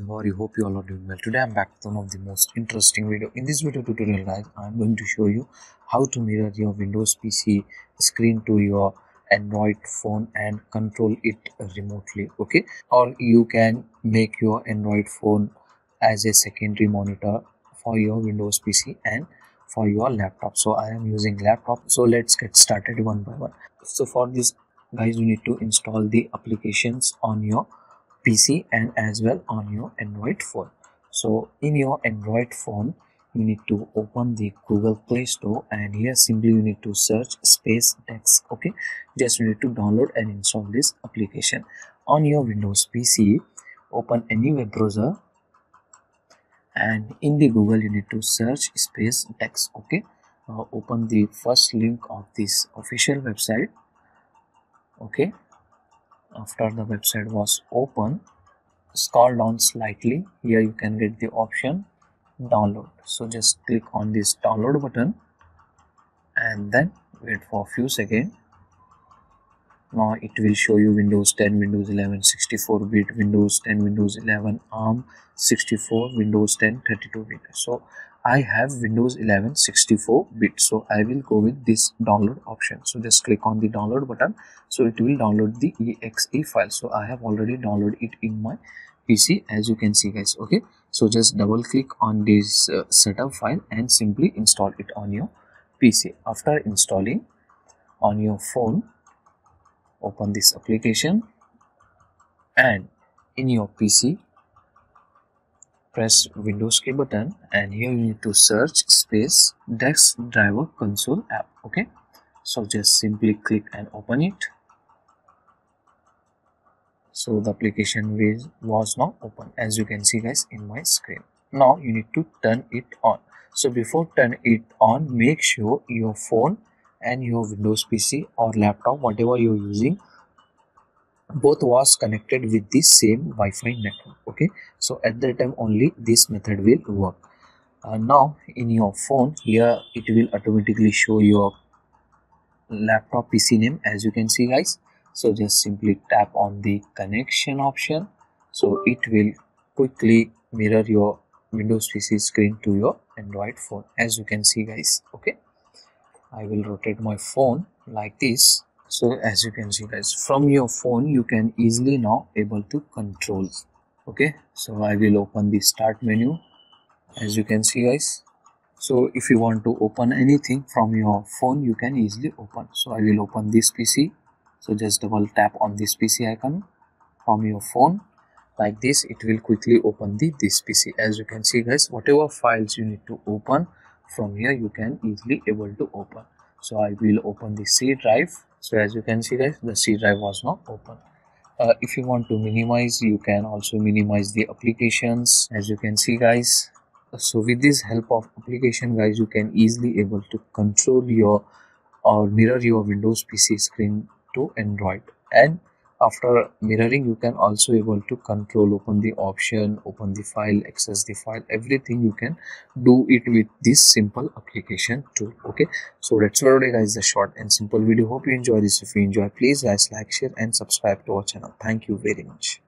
guys, how are you? Hope you all are doing well. Today I'm back with one of the most interesting video. In this video tutorial, guys, I'm going to show you how to mirror your Windows PC screen to your Android phone and control it remotely, okay? Or you can make your Android phone as a secondary monitor for your Windows PC and for your laptop. So I am using laptop, so let's get started one by one. So for this, guys, you need to install the applications on your PC and as well on your Android phone. So in your Android phone, you need to open the Google Play Store, and here simply you need to search Spacedesk, okay? Just you need to download and install this application. On your Windows PC, open any web browser, and in the Google you need to search Spacedesk, okay? Open the first link of this official website, okay? After the website was open, scroll down slightly. Here you can get the option download, so just click on this download button and then wait for a few seconds. Now it will show you Windows 10, Windows 11 64-bit, Windows 10, Windows 11 ARM 64, Windows 10 32-bit. So I have Windows 11 64-bit, so I will go with this download option. So just click on the download button, so it will download the exe file. So I have already downloaded it in my PC, as you can see, guys, okay? So just double click on this setup file and simply install it on your PC. After installing on your phone, open this application, and in your PC press Windows key button, and here you need to search Spacedesk driver console app, okay? So just simply click and open it. So the application was now open, as you can see, guys, in my screen. Now you need to turn it on. So before turn it on, make sure your phone and your Windows PC or laptop, whatever you're using, both was connected with the same Wi-Fi network, okay? So at that time only this method will work. Now in your phone, here it will automatically show your laptop PC name, as you can see, guys. So just simply tap on the connection option, so it will quickly mirror your Windows PC screen to your Android phone, as you can see, guys, okay? I will rotate my phone like this. So as you can see, guys, from your phone you can easily now able to control, okay? So I will open the start menu, as you can see, guys. So if you want to open anything from your phone, you can easily open. So I will open this PC, so just double tap on this PC icon from your phone. Like this, it will quickly open this PC. As you can see, guys, whatever files you need to open from here, you can easily able to open. So I will open the C drive. So as you can see, guys, the C drive was now open. If you want to minimize, you can also minimize the applications, as you can see, guys. So with this help of application, guys, you can easily able to control your or mirror your Windows PC screen to Android. And after mirroring, you can also able to control, open the option, open the file, access the file, everything you can do it with this simple application too, okay? So that's for today, guys, the short and simple video. Hope you enjoy this. If you enjoy, please, guys, like, share and subscribe to our channel. Thank you very much.